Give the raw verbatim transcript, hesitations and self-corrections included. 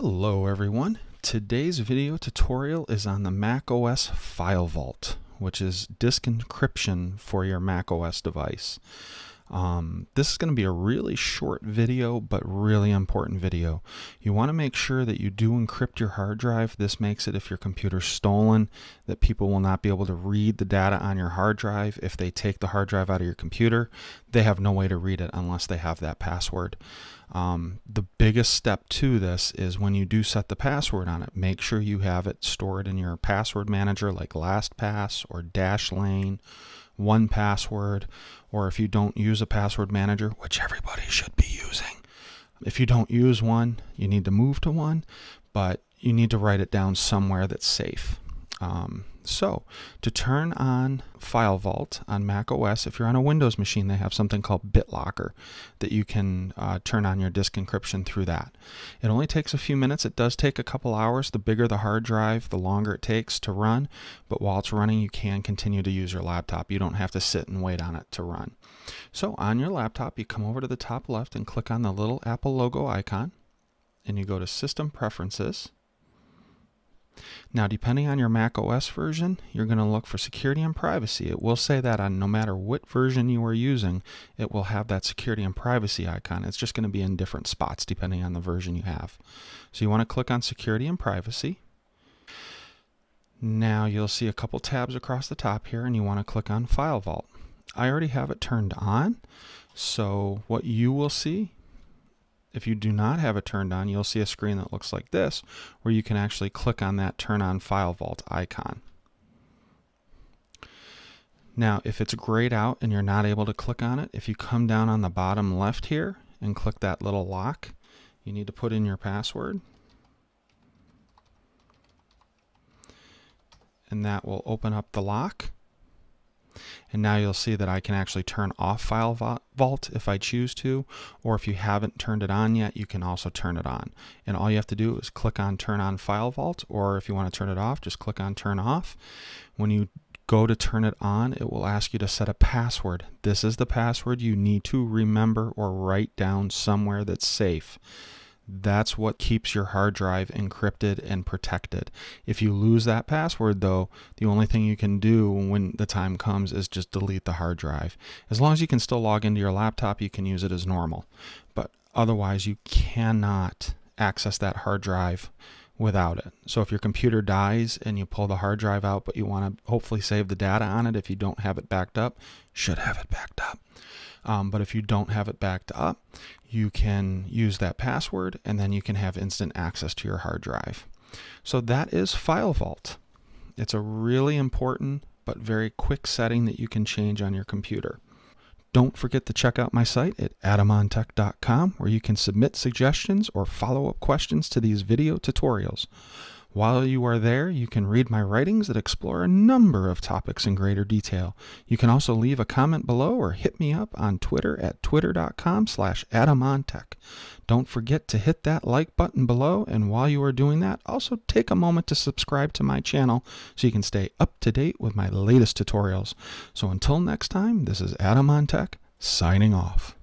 Hello everyone. Today's video tutorial is on the macOS FileVault, which is disk encryption for your macOS device. Um, this is going to be a really short video, but really important video. You want to make sure that you do encrypt your hard drive. This makes it, if your computer's stolen, that people will not be able to read the data on your hard drive. If they take the hard drive out of your computer, they have no way to read it unless they have that password. Um, the biggest step to this is when you do set the password on it, make sure you have it stored in your password manager like LastPass or Dashlane, one password, or if you don't use a password manager, which everybody should be using. If you don't use one, you need to move to one, but you need to write it down somewhere that's safe. Um, so to turn on FileVault on macOS, if you're on a Windows machine, they have something called BitLocker that you can uh, turn on your disk encryption through. That it only takes a few minutes. It does take a couple hours. The bigger the hard drive, the longer it takes to run, but while it's running you can continue to use your laptop. You don't have to sit and wait on it to run. So on your laptop, you come over to the top left and click on the little Apple logo icon, and you go to System Preferences. Now, depending on your macOS version, you're going to look for security and privacy. It will say that on no matter what version you are using, it will have that security and privacy icon. It's just going to be in different spots depending on the version you have. So you want to click on security and privacy. Now you'll see a couple tabs across the top here, and you want to click on FileVault. I already have it turned on, so what you will see, if you do not have it turned on, you'll see a screen that looks like this, where you can actually click on that Turn on FileVault icon. Now, if it's grayed out and you're not able to click on it, if you come down on the bottom left here and click that little lock, you need to put in your password. And that will open up the lock. And now you'll see that I can actually turn off FileVault if I choose to, or if you haven't turned it on yet, you can also turn it on. And all you have to do is click on Turn on FileVault, or if you want to turn it off, just click on Turn off. When you go to turn it on, it will ask you to set a password. This is the password you need to remember or write down somewhere that's safe. That's what keeps your hard drive encrypted and protected. If you lose that password, though, the only thing you can do when the time comes is just delete the hard drive. As long as you can still log into your laptop, you can use it as normal. But otherwise, you cannot access that hard drive without it. So if your computer dies and you pull the hard drive out, but you want to hopefully save the data on it, if you don't have it backed up, should have it backed up. Um, but if you don't have it backed up, you can use that password, and then you can have instant access to your hard drive. So that is FileVault. It's a really important but very quick setting that you can change on your computer. Don't forget to check out my site at adamontech dot com, where you can submit suggestions or follow-up questions to these video tutorials. While you are there, you can read my writings that explore a number of topics in greater detail. You can also leave a comment below or hit me up on Twitter at twitter dot com slash adamontech. Don't forget to hit that like button below, and while you are doing that, also take a moment to subscribe to my channel so you can stay up to date with my latest tutorials. So until next time, this is Adam on Tech, signing off.